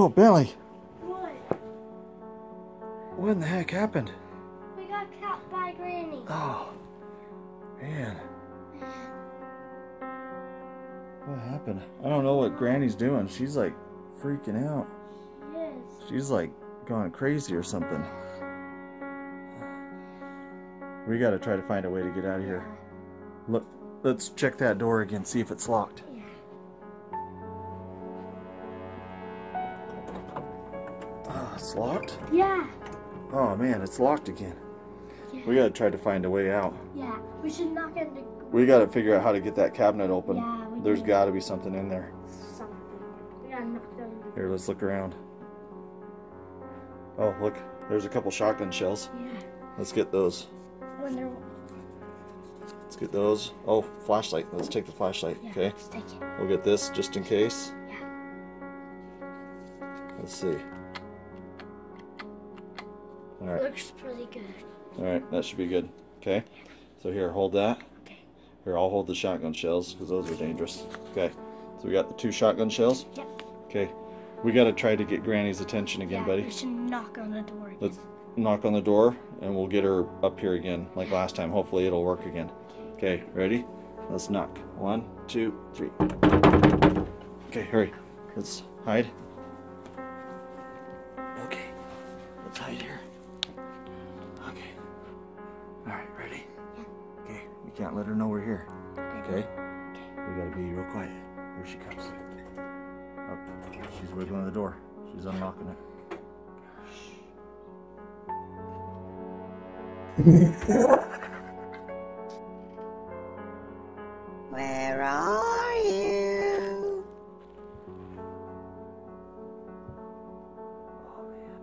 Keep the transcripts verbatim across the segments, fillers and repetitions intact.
Oh, Billy. What? What in the heck happened? We got caught by Granny. Oh, man. What happened? I don't know what Granny's doing. She's like freaking out. She is. She's like going crazy or something. We gotta try to find a way to get out of here. Look, let's check that door again, see if it's locked. Yeah. Oh, it's locked? Yeah. Oh man, it's locked again. Yeah. We gotta try to find a way out. Yeah, we should knock on the... We gotta figure out how to get that cabinet open. Yeah, we There's do. gotta be something in there. Something. We gotta knock on the... Here, let's look around. Oh, look. There's a couple shotgun shells. Yeah. Let's get those. Wonder... Let's get those. Oh, flashlight. Let's take the flashlight. Yeah, okay. Let's take it. We'll get this just in case. Yeah. Let's see. All right. Looks pretty good. All right, that should be good. Okay. So here, hold that. Okay. Here, I'll hold the shotgun shells because those are dangerous. Okay. So we got the two shotgun shells. Yep. Okay. We got to try to get Granny's attention again, yeah, buddy. We should knock on the door again. Let's knock on the door, and we'll get her up here again, like last time. Hopefully it'll work again. Okay, ready? Let's knock. One, two, three. Okay, hurry. Let's hide. Okay. Let's hide here. Okay. All right, ready? Okay. You can't let her know we're here. Okay? We got to be real quiet. Here she comes. Up. She's wiggling the door. She's unlocking it. Where are you? Oh, man.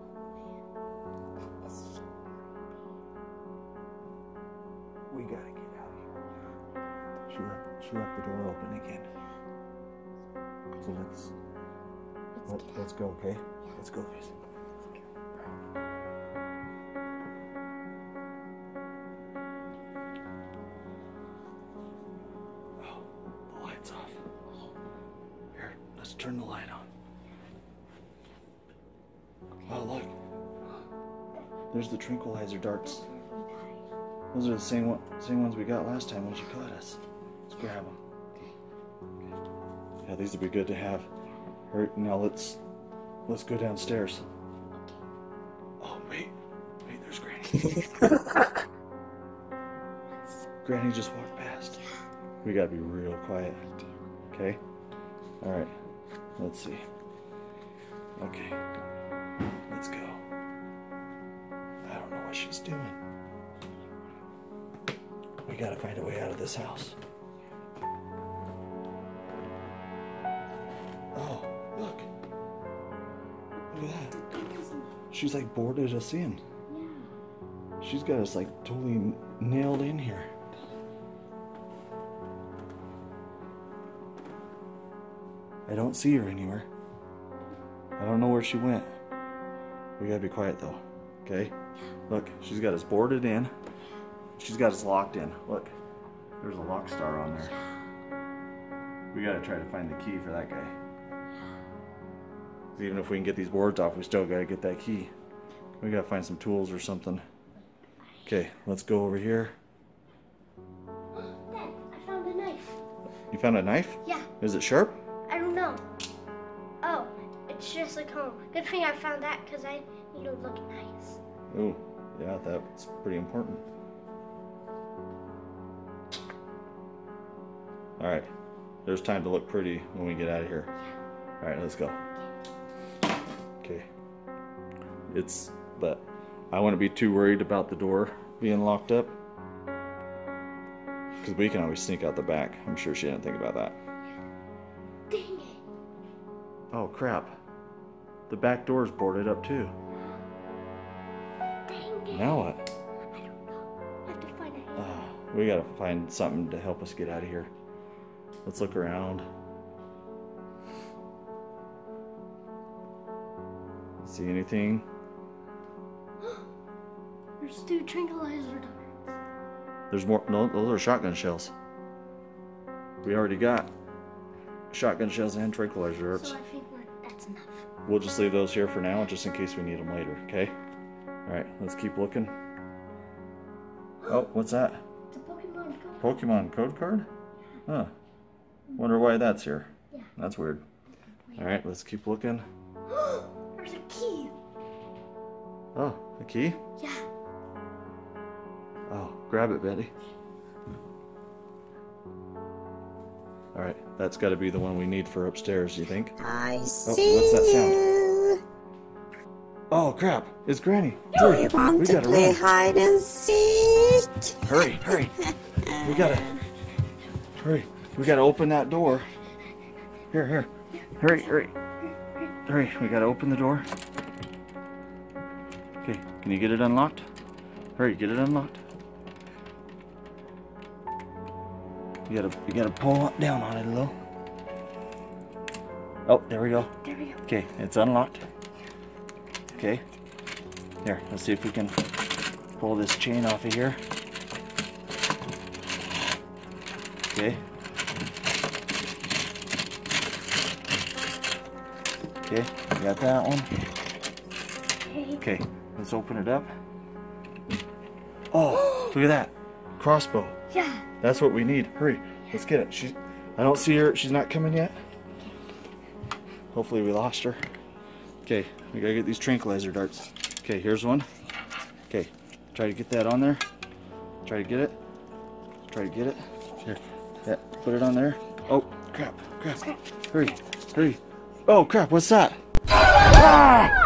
We gotta get out of here. She left, she left the door open again. So let's... Let's, let's go, okay? Yeah. Let's go, guys. Oh, the light's off. Here, let's turn the light on. Oh, look. There's the tranquilizer darts. Those are the same, one, same ones we got last time when she caught us. Let's grab them. Yeah, these would be good to have. Alright, now let's let's go downstairs. Oh wait, wait, there's Granny. Granny just walked past. We gotta be real quiet. Okay. All right. Let's see. Okay. Let's go. I don't know what she's doing. We gotta find a way out of this house. She's like boarded us in. Yeah. She's got us like totally nailed in here. I don't see her anywhere. I don't know where she went. We gotta be quiet though, okay? Look, she's got us boarded in. She's got us locked in. Look, there's a lock star on there. We gotta try to find the key for that guy. Even if we can get these boards off, we still gotta get that key. We gotta find some tools or something. Okay, let's go over here. Dad, I found a knife. You found a knife? Yeah. Is it sharp? I don't know. Oh, it's just like home. Good thing I found that because I need to look nice. Ooh, yeah, that's pretty important. All right, there's time to look pretty when we get out of here. All right, let's go. Okay, it's, but I wouldn't be too worried about the door being locked up because we can always sneak out the back. I'm sure she didn't think about that. Dang it. Oh crap, the back door's boarded up too. Dang it. Now what? I don't know. I have to find a handle. Uh, we gotta find something to help us get out of here. Let's look around. See anything? There's two tranquilizer darts. There's more. No, those are shotgun shells. We already got shotgun shells and tranquilizer darts. So I think we're, that's enough. we'll just leave those here for now, just in case we need them later, okay? Alright, let's keep looking. Oh, what's that? It's a Pokemon code. Pokemon code card? Huh. Wonder why that's here. Yeah. That's weird. Alright, let's keep looking. There's a key. Oh, a key? Yeah. Oh, grab it, Betty. Alright, that's got to be the one we need for upstairs, you think? I see. Oh, what's that sound? You. Oh, crap. It's Granny. Do you want we to play run. hide and seek? Hurry, hurry. we gotta. Hurry. We gotta open that door. Here, here. Hurry, hurry. Hurry, we gotta open the door. Okay, can you get it unlocked? Hurry, get it unlocked. You gotta, you gotta pull down on it a little. Oh, there we go. There we go. Okay, it's unlocked. Okay. There, let's see if we can pull this chain off of here. Okay. Okay, we got that one. Okay, let's open it up. Oh, look at that. Crossbow. Yeah. That's what we need. Hurry, let's get it. She, I don't see her. She's not coming yet. Hopefully we lost her. Okay, we gotta get these tranquilizer darts. Okay, here's one. Okay, try to get that on there. Try to get it. Try to get it. Here, yeah, put it on there. Oh, crap, crap. Hurry, hurry. Oh crap, what's that? Ah!